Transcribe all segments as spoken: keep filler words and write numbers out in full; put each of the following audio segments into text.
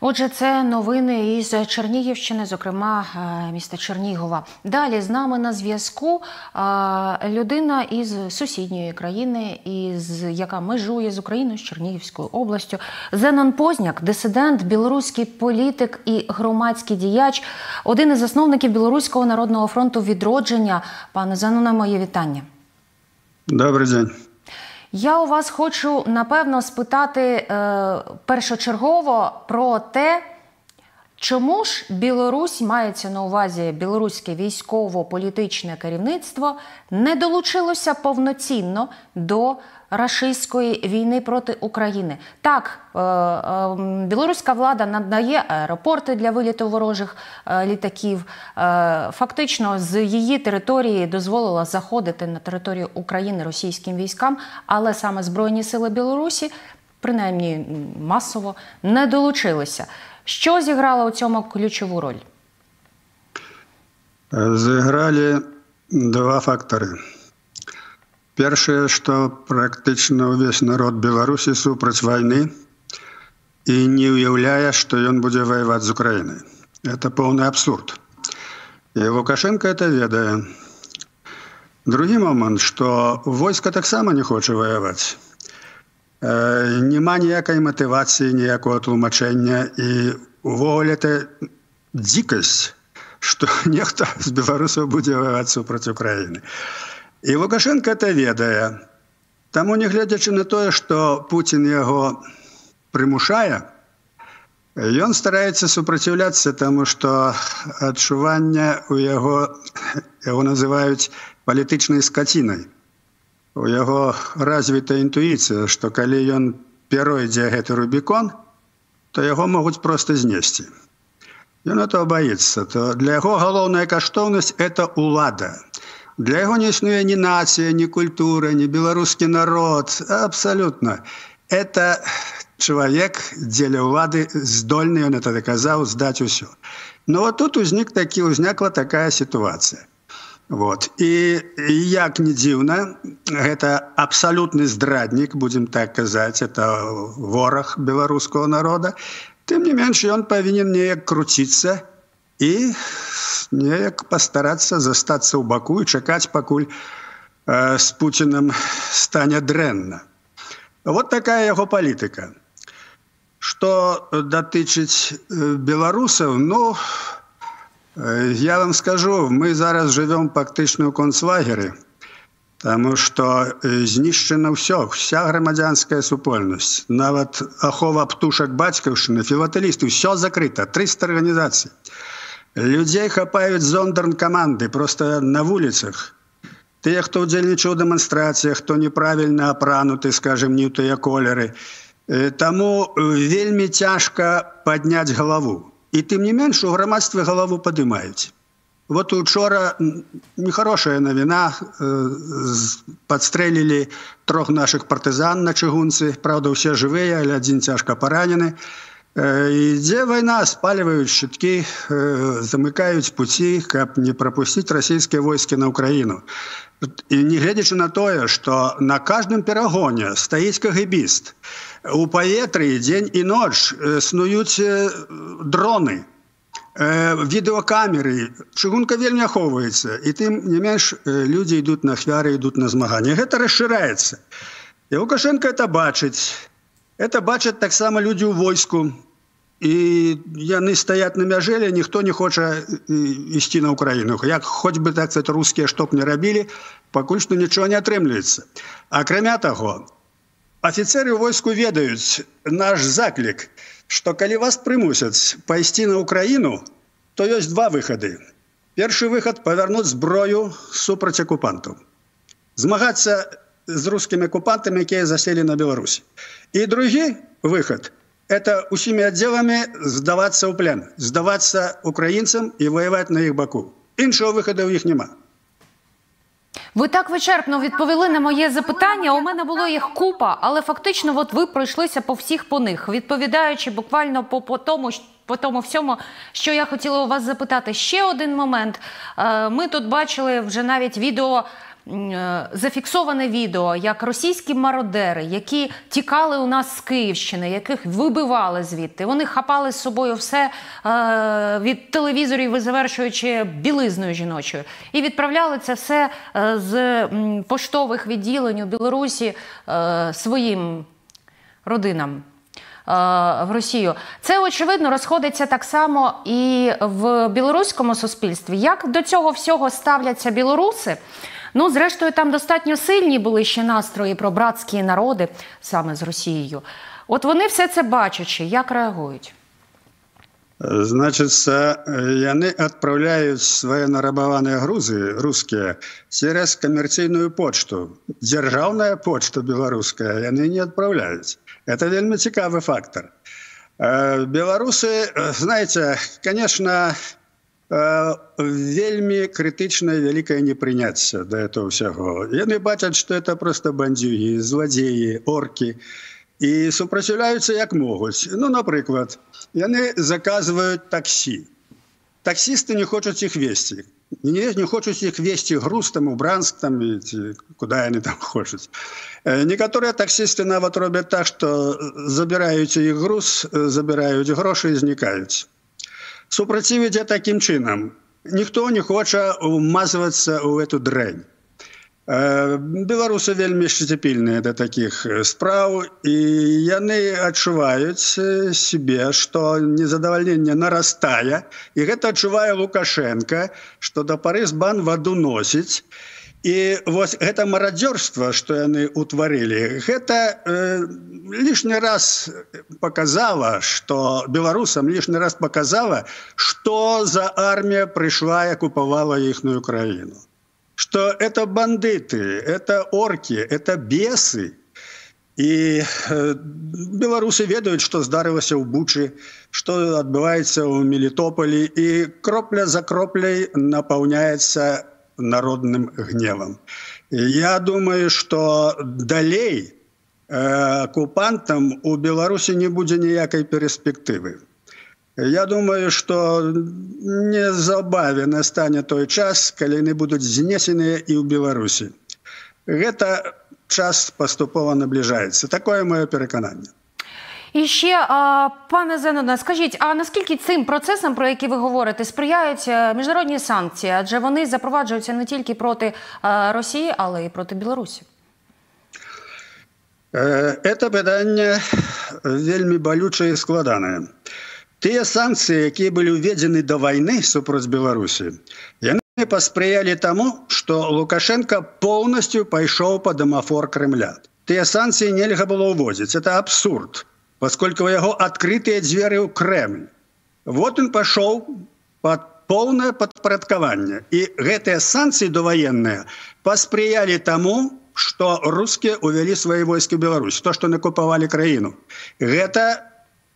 Отже, це новини із Чернігівщини, зокрема міста Чернігова. Далі з нами на зв'язку людина із сусідньої країни, із, яка межує з Україною, з Чернігівською областю. Зенон Позняк, дисидент, білоруський політик і громадський діяч, один із засновників Білоруського народного фронту «Відродження». Пане Зеноне, моє вітання. Добрий день. Я у вас хочу, напевно, спитати е, першочергово про те, чому ж Білорусь, мається на увазі білоруське військово-політичне керівництво, не долучилося повноцінно до рашистської війни проти України. Так, е, е, білоруська влада надає аеропорти для виліту ворожих е, літаків. Е, фактично, з її території дозволила заходити на територію України російським військам, але саме Збройні сили Білорусі, принаймні масово, не долучилися. Що зіграло у цьому ключову роль? Зіграли два фактори. Перше, що практично весь народ Білорусі супротив війни і не уявляє, що він буде воювати з Україною. Це повний абсурд. І Лукашенко це відає. Другий момент, що військо так само не хоче воювати. Нема ніякої мотивації, ніякого тлумачення. І увагалі це дикость, що ніхто з білорусів буде воювати супроти України. І Лукашенко це відає. Тому, не глядячи на те, що Путін його примушає, він старається супротивлятися, тому що відчування у його, його називають політичною скотиною. У яго развіта інтуїція, що коли ён перейдзе гэты рубікон, то яго могуць проста знесці. Ён этого баіцца. То для яго галоўная каштоўнасць – это ўлада. Для яго не існуе ні нацыя, ні культура, ні беларускі народ. Абсолютно. Это чалавек дзеля ўлады здольны, ён это даказаў, здаць усё. Ну вот тут узнік такі, узнякла такая сітуацыя. Вот. І, як не дзіўна, гэта абсалютны здраднік, будзем так казаць, это вораг беларускага народа. Тым не менш, ён павінен неяк круціцца і неяк пастарацца застацца ў баку і чакаць, пакуль э, з Пуцінам стане дрэнна. Вот такая яго палітыка. Што датычыць беларусаў, ну... Я вам скажу, мы зараз живем фактично у концлагері, тому що знищено все, вся громадянська супольність, навіть ахова птушок батьківщини, філателістів, все закрито, триста організацій. Людей хапають зондерн-команди просто на вулицях. Ті, хто удзельнічав у демонстраціях, хто неправильно опранути, скажімо, не в ті кольори. Тому вельми тяжко підняти голову. И тем не меньше у громадства голову поднимаете. Вот учора нехорошая новина, подстрелили трех наших партизан на чыгунцы, правда, все живые, але один тяжко поранены. И где война, спаливают щитки, замыкают пути, как не пропустить российские войска на Украину. И не глядячи на то, что на каждом перегоне стоит КГБист, у поветры день и ночь снуют дроны, відэакамеры, чыгунка вельмі ахоўваецца. І тым не менш людзі ідуць на ахвяры, ідуць на змаганні. Гэта расшыраецца. І Лукашенко это бачыць. Это бачаць таксама людзі ў войску. І яны стаять на мяжэлі, ніхто не хоча ісці на Украіну. Як хоць бы так сказать, рускія што б не рабілі, пакуль што нічого не атрымліваецца. Акрамя таго, афіцеры ў войску ведаюць наш заклік, што калі вас прымусяць пайсці на Украіну, то ёсць два выхады. Першы выхад – павярнуць зброю супраць акупантаў. Змагацца з рускімі акупантамі, якія заселі на Беларусі. І другі выхад – это усімі аддзеламі здавацца ў плен, здавацца украінцам і ваяваць на іх баку. Іншого выхаду ў іх нема. Ви так вичерпно відповіли на моє запитання. У мене було їх купа, але фактично от ви пройшлися по всіх по них, відповідаючи буквально по, по тому, по тому всьому, що я хотіла у вас запитати. Ще один момент. Ми тут бачили вже навіть відео зафіксоване відео, як російські мародери, які тікали у нас з Київщини, яких вибивали звідти. Вони хапали з собою все від телевізорів, завершуючи білизною жіночою. І відправляли це все з поштових відділень у Білорусі своїм родинам в Росію. Це, очевидно, розходиться так само і в білоруському суспільстві. Як до цього всього ставляться білоруси? Ну, зрештою, там достатньо сильні були ще настрої про братські народи, саме з Росією. От вони все це бачачи, як реагують? Значится, они отправляют свои нарабованные грузы, русские, через коммерческую почту. Державная почта белорусская, они не отправляют. Это вельми цікавый фактор. Белорусы, знаете, конечно, вельми критичное великое непринятие до этого всего. Они бачат, что это просто бандюги, злодеи, орки. И сопротивляются, как могут. Ну, например, они заказывают такси. Таксисты не хотят их вести. Не, не хотят их вести груз, там, в Брянск, там, куда они там хотят. Некоторые таксисты навод робят так, что забирают их груз, забирают гроши и зникают. Супротивиться таким чином. Никто не хочет вмазываться в эту дрянь. Белорусы вельми шчыціпільныя до таких справ, и яны адчуваюць себе, что незадовольнение нарастая, и это адчувае Лукашенко, что до пары збан воду носить. И вот это мародерство, что они утворили, это э, лишний раз показало, что белорусам лишний раз показало, что за армия пришла и оккуповала их Украину. Что это бандиты, это орки, это бесы. И э, белорусы ведают, что здарилось в Буче, что отбывается в Мелитополе. И кропля за кроплей наполняется народным гневом. И я думаю, что далее э, оккупантам у Беларуси не будет никакой перспективы. Я думаю, что незабаве настане той час, когда они будут знесены и в Беларуси. Это час поступово наближается. Такое мое переконание. І ще, пане Зеноне, скажіть, а наскільки цим процесам, про які ви говорите, сприяють міжнародні санкції? Адже вони запроваджуються не тільки проти Росії, але й проти Білорусі. Це питання вельми болюче і складане. Те санкции, которые были введены до войны супротив Беларуси, они посприяли тому, что Лукашенко полностью пошел по домофор Кремля. Те санкции нельзя было увозить. Это абсурд, поскольку его открытые двери в Кремль. Вот он пошел под полное подпорядкование. И эти санкции довоенные посприяли тому, что русские увели свои войска в Беларусь. То, что накуповали краину. Это...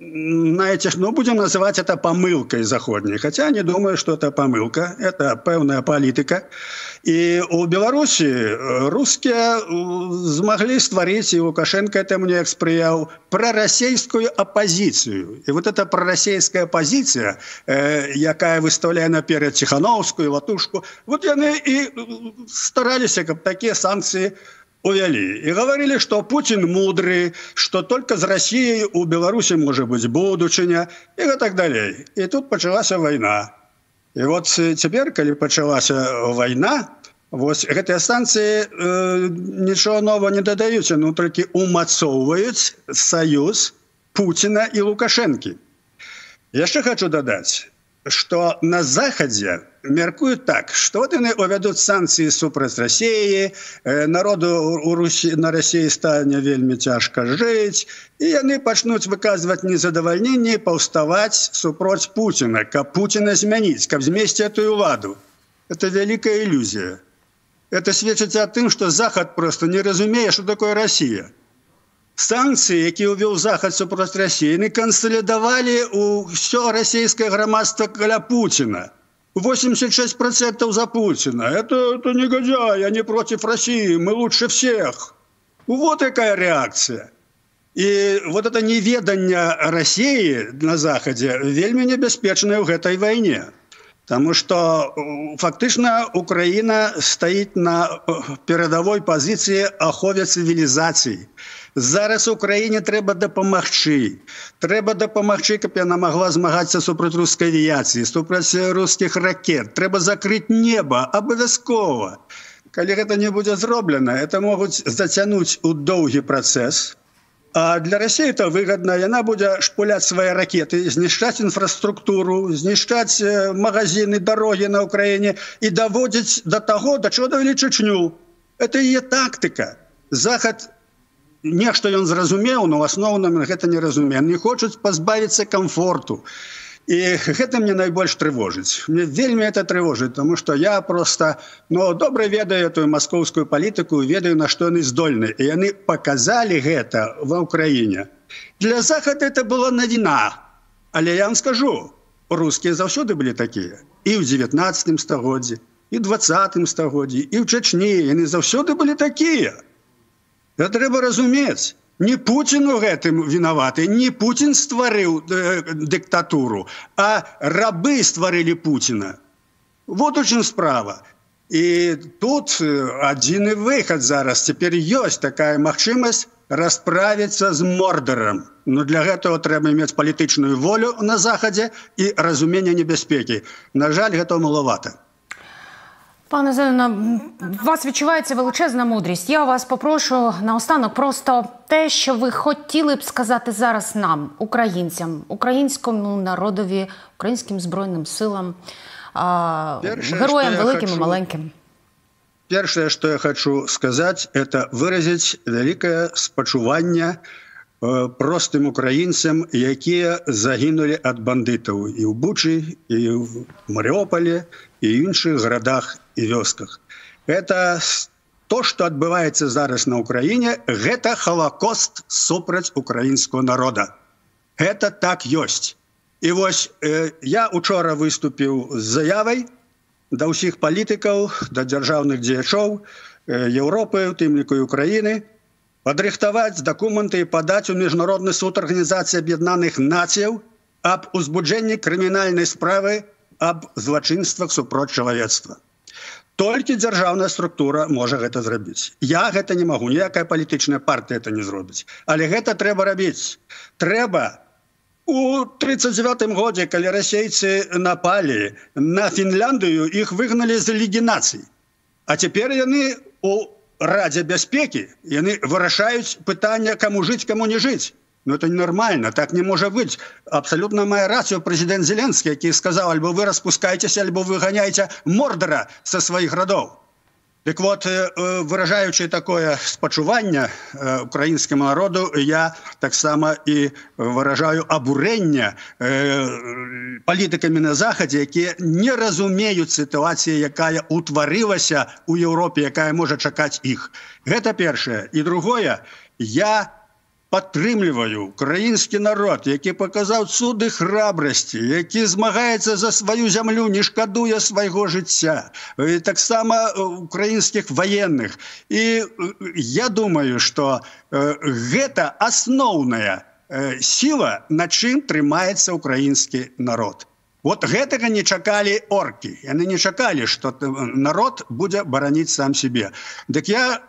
Знаете, ну, будем называть это помылкой заходней. Хотя не думаю, что это помылка. Это певная политика. И у Беларуси русские смогли створить, и Лукашенко этому не эксприял, пророссийскую оппозицию. И вот эта пророссийская оппозиция, якая выставляя наперед Тихановскую, Латушку, вот они и старались, как такие санкции увели. И говорили, что Путин мудрый, что только с Россией у Беларуси может быть будущее, и так далее. И тут началась война. И вот теперь, когда началась война, вот эти санкции э, ничего нового не додают, но только умацовывают союз Путина и Лукашенки. Я еще хочу додать, что на Заходе меркуют так, что вот они уведут санкции супротив России, народу у Руси, на России станет вельми тяжко жить, и они начнут выказывать незадовольнение, повставать супротив Путина, как Путина изменить, как вместе эту владу. Это великая иллюзия. Это свидетельствует о том, что Заход просто не разумеет, что такое Россия. Санкции, которые увел Заход супротив России, они консолидовали у все российское громадство для Путина. восемьдесят шесть процентов за Путина. Это, это негодяи, они против России, мы лучше всех. Вот такая реакция. И вот это неведение России на Заходе вельми небезпечное в этой войне. Потому что фактично Украина стоит на передовой позиции охови цивилизации. Зараз Україні треба допомогти. Треба допомогти, щоб вона могла змагатися супроти російської авіації, супроти російських ракет. Треба закрити небо, обов'язково. Коли це не буде зроблено, це можуть затягнути у довгий процес. А для Росії це вигідно, і вона буде шпуляти свої ракети, знищати інфраструктуру, знищати магазини, дороги на Україні і доводити до того, до чого довели Чечню. Це її тактика. Захід... Нешта ён зразумеў, но в асноўным гэта не разумеў. Не хочуць пазбавіцца комфорту. І гэта мне найбольш трывожыць. Мне вельмі это трывожыць, тому што я просто ну, добра ведаю эту маскоўскую палітыку, ведаю, на што яны здольны. І яны паказалі гэта ва Ўкраіне. Для Захада это была навіна. Але я вам скажу, рускія заўсёды былі такія. І ў дзевятнаццатым стагоддзі, і ў дваццатым стагоддзі, і ў Чачні. Яны заўсёды былі такія. Это треба разуметь. Не Путин в этом виноват, не Путин створил э, диктатуру, а рабы створили Путина. Вот очень справа. И тут один и выход зараз. Теперь есть такая возможность расправиться с Мордором. Но для этого треба иметь политическую волю на Заходе и разумение небезпеки. На жаль, этого маловато. Пане Зеноне, у вас відчувається величезна мудрість. Я вас попрошу наостанок просто те, що ви хотіли б сказати зараз нам, українцям, українському народові, українським збройним силам, героям великим і маленьким. Перше, що я хочу сказати, це виразити велике спочування простим українцям, які загинули від бандитів і в Бучі, і в Маріуполі, и в других городах и вёсках. Это то, что отбывается зараз на Украине, это холокост супротив украинского народа. Это так есть. И вот э, я вчера выступил с заявой до всех политиков, до державных деячов э, Европы, в том числе и Украины, подрихтовать документы и подать в Международный суд Организации Объединенных Наций об узбуджении криминальной справы об злочинствах супротив человечества. Только державная структура может это сделать. Я это не могу, никакая политическая партия это не сделает. Але это треба делать. Треба. У тридцать девятом году, когда российцы напали на Финляндию, их выгнали из Лиги наций. А теперь они у Ради Безпеки, они решают питание, кому жить, кому не жить. Но это ненормально, так не может быть. Абсолютно моя рация президент Зеленский, который сказал, альбо вы распускаетесь, альбо вы гоняете Мордора со своих родов. Так вот, выражаючи такое спочувание украинскому народу, я так само и выражаю обурение политиками на Заходе, которые не разумеют ситуацию, якая утворилась у Европе, якая может чекать их. Это первое. И другое, я подтримливаю украинский народ, який показал суды храбрости, який змагається за свою землю, не шкодуя своего життя. И так само украинских военных. И я думаю, что это основная сила, на чем тримается украинский народ. Вот этого не чакали орки. Они не чакали, что народ будет боронить сам себе. Так я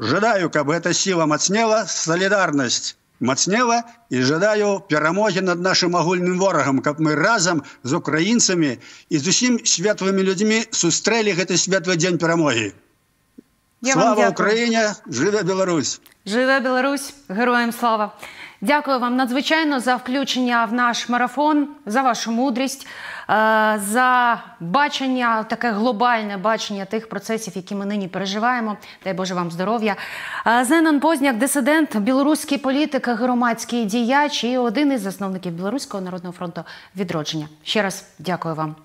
жадаю, каб эта сила мацнела, солидарность мацнела, и жадаю перемоги над нашим агульным ворогом, каб мы разом с украинцами и с усім светлыми людьми сустрели этот светлый день перемоги. Я слава Украине, живе Беларусь! Живе Беларусь, героям слава! Дякую вам надзвичайно за включення в наш марафон, за вашу мудрість, за бачення, таке глобальне бачення тих процесів, які ми нині переживаємо. Дай Боже вам здоров'я. Зенон Позняк, дисидент, білоруський політик, громадський діяч і один із засновників Білоруського народного фронту «Відродження». Ще раз дякую вам.